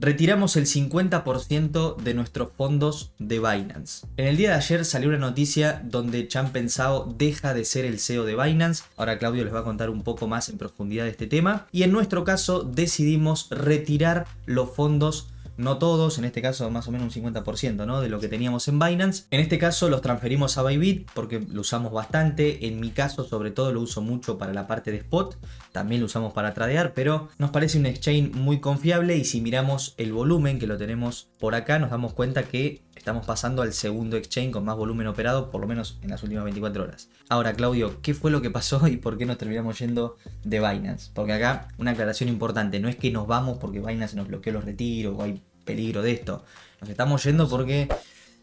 retiramos el 50% de nuestros fondos de Binance. En el día de ayer salió una noticia donde Changpeng Zhao deja de ser el CEO de Binance. Ahora Claudio les va a contar un poco más en profundidad de este tema. Y en nuestro caso decidimos retirar los fondos, no todos, en este caso más o menos un 50%, ¿no?, de lo que teníamos en Binance. En este caso los transferimos a Bybit porque lo usamos bastante. En mi caso sobre todo lo uso mucho para la parte de spot. También lo usamos para tradear, pero nos parece un exchange muy confiable. Y si miramos el volumen que lo tenemos por acá, nos damos cuenta que estamos pasando al segundo exchange con más volumen operado, por lo menos en las últimas 24 horas. Ahora, Claudio, ¿qué fue lo que pasó y por qué nos terminamos yendo de Binance? Porque acá una aclaración importante, no es que nos vamos porque Binance nos bloqueó los retiros o hay peligro de esto. Nos estamos yendo porque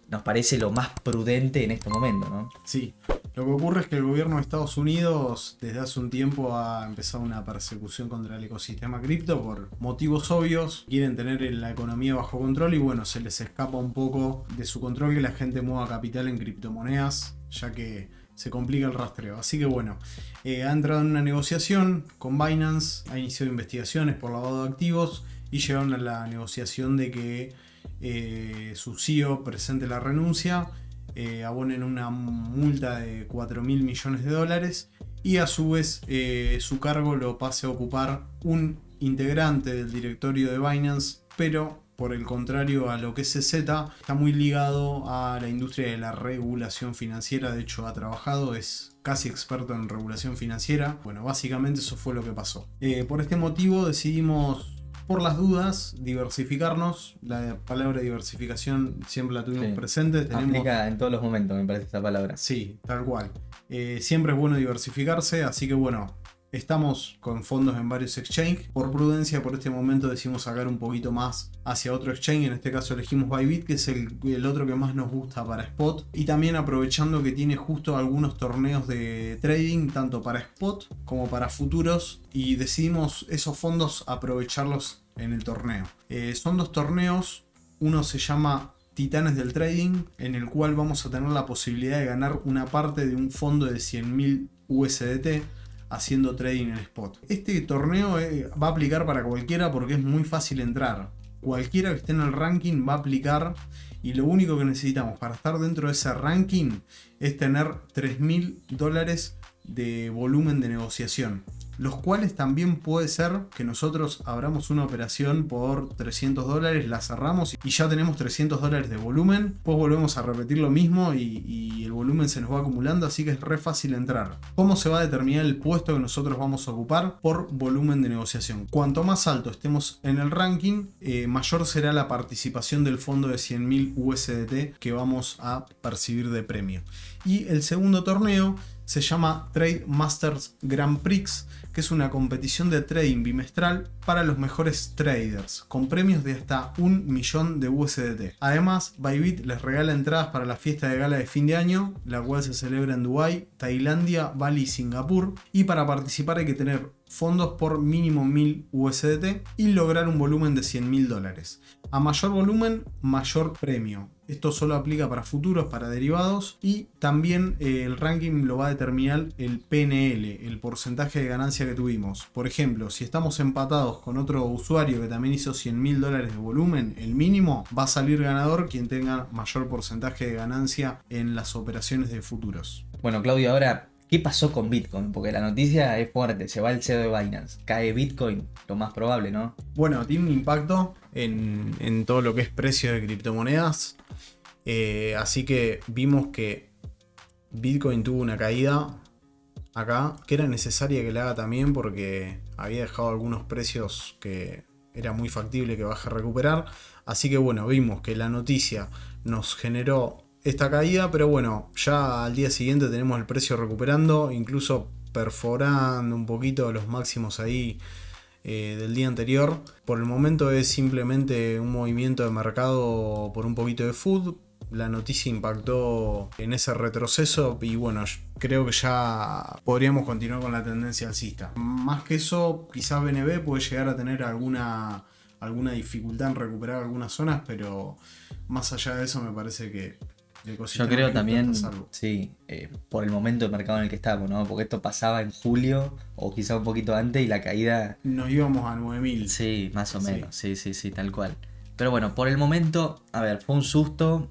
nos parece lo más prudente en este momento, ¿no? Sí, lo que ocurre es que el gobierno de Estados Unidos desde hace un tiempo ha empezado una persecución contra el ecosistema cripto por motivos obvios. Quieren tener la economía bajo control y bueno, se les escapa un poco de su control que la gente mueva capital en criptomonedas, ya que se complica el rastreo. Así que bueno, ha entrado en una negociación con Binance, ha iniciado investigaciones por lavado de activos y llegaron a la negociación de que su CEO presente la renuncia, abonen una multa de 4.000 millones de dólares y a su vez su cargo lo pase a ocupar un integrante del directorio de Binance, pero por el contrario a lo que es CZ, está muy ligado a la industria de la regulación financiera. De hecho ha trabajado, es casi experto en regulación financiera. Bueno, básicamente eso fue lo que pasó. Por este motivo decidimos, por las dudas, diversificarnos. La palabra diversificación siempre la tuvimos presente. Tenemos... aplica en todos los momentos, me parece, esta palabra. Sí, tal cual. Siempre es bueno diversificarse, así que bueno, estamos con fondos en varios exchanges. Por prudencia, por este momento decidimos sacar un poquito más hacia otro exchange. En este caso elegimos Bybit, que es el otro que más nos gusta para spot. Y también aprovechando que tiene justo algunos torneos de trading, tanto para spot como para futuros. Y decidimos esos fondos aprovecharlos en el torneo. Son dos torneos. Uno se llama Titanes del Trading, en el cual vamos a tener la posibilidad de ganar una parte de un fondo de 100.000 USDT haciendo trading en spot. Este torneo va a aplicar para cualquiera porque es muy fácil entrar. Cualquiera que esté en el ranking va a aplicar y lo único que necesitamos para estar dentro de ese ranking es tener 3.000 dólares de volumen de negociación, los cuales también puede ser que nosotros abramos una operación por 300 dólares, la cerramos y ya tenemos 300 dólares de volumen, pues volvemos a repetir lo mismo y el volumen se nos va acumulando, así que es re fácil entrar. ¿Cómo se va a determinar el puesto que nosotros vamos a ocupar? Por volumen de negociación. Cuanto más alto estemos en el ranking, mayor será la participación del fondo de 100.000 USDT que vamos a percibir de premio. Y el segundo torneo se llama Trade Masters Grand Prix, que es una competición de trading bimestral para los mejores traders, con premios de hasta 1.000.000 de USDT. Además, Bybit les regala entradas para la fiesta de gala de fin de año, la cual se celebra en Dubái, Tailandia, Bali y Singapur. Y para participar hay que tener fondos por mínimo 1.000 USDT y lograr un volumen de 100.000 dólares. A mayor volumen, mayor premio. Esto solo aplica para futuros, para derivados y también el ranking lo va a determinar el PNL, el porcentaje de ganancia que tuvimos. Por ejemplo, si estamos empatados con otro usuario que también hizo 100.000 dólares de volumen, el mínimo, va a salir ganador quien tenga mayor porcentaje de ganancia en las operaciones de futuros. Bueno, Claudio, ahora, ¿qué pasó con Bitcoin? Porque la noticia es fuerte, se va el CEO de Binance, cae Bitcoin, lo más probable, ¿no? Bueno, tiene un impacto en todo lo que es precio de criptomonedas. Así que vimos que Bitcoin tuvo una caída acá, que era necesaria que la haga también porque había dejado algunos precios que era muy factible que baje a recuperar. Así que bueno, vimos que la noticia nos generó esta caída, pero bueno, ya al día siguiente tenemos el precio recuperando, incluso perforando un poquito los máximos ahí del día anterior. Por el momento es simplemente un movimiento de mercado por un poquito de food. La noticia impactó en ese retroceso y bueno, creo que ya podríamos continuar con la tendencia alcista. Más que eso, quizás BNB puede llegar a tener alguna dificultad en recuperar algunas zonas, pero más allá de eso me parece que Yo creo también, sí, por el momento de mercado en el que estamos, ¿no? Porque esto pasaba en julio o quizá un poquito antes y la caída... Nos íbamos a 9.000. Sí, más o menos, sí, tal cual. Pero bueno, por el momento, a ver, fue un susto,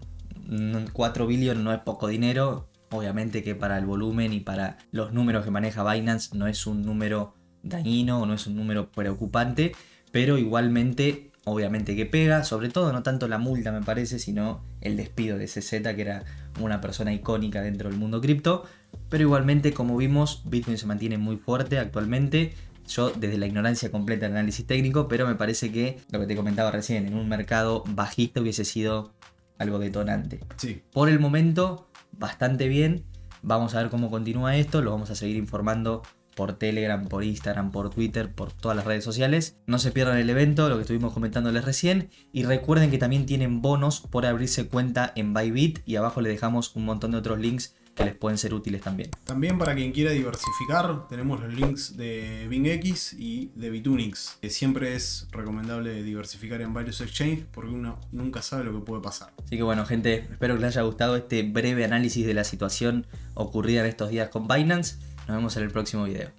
4 billion no es poco dinero, obviamente que para el volumen y para los números que maneja Binance no es un número dañino, no es un número preocupante, pero igualmente... Obviamente que pega, sobre todo no tanto la multa me parece, sino el despido de CZ, que era una persona icónica dentro del mundo cripto. Pero igualmente, como vimos, Bitcoin se mantiene muy fuerte actualmente. Yo desde la ignorancia completa del análisis técnico, pero me parece que lo que te comentaba recién, en un mercado bajista hubiese sido algo detonante. Sí. Por el momento, bastante bien. Vamos a ver cómo continúa esto, lo vamos a seguir informando por Telegram, por Instagram, por Twitter, por todas las redes sociales. No se pierdan el evento, lo que estuvimos comentándoles recién. Y recuerden que también tienen bonos por abrirse cuenta en Bybit. Y abajo les dejamos un montón de otros links que les pueden ser útiles también. También para quien quiera diversificar, tenemos los links de BingX y de Bitunix. Siempre es recomendable diversificar en varios exchanges porque uno nunca sabe lo que puede pasar. Así que bueno, gente, espero que les haya gustado este breve análisis de la situación ocurrida en estos días con Binance. Nos vemos en el próximo video.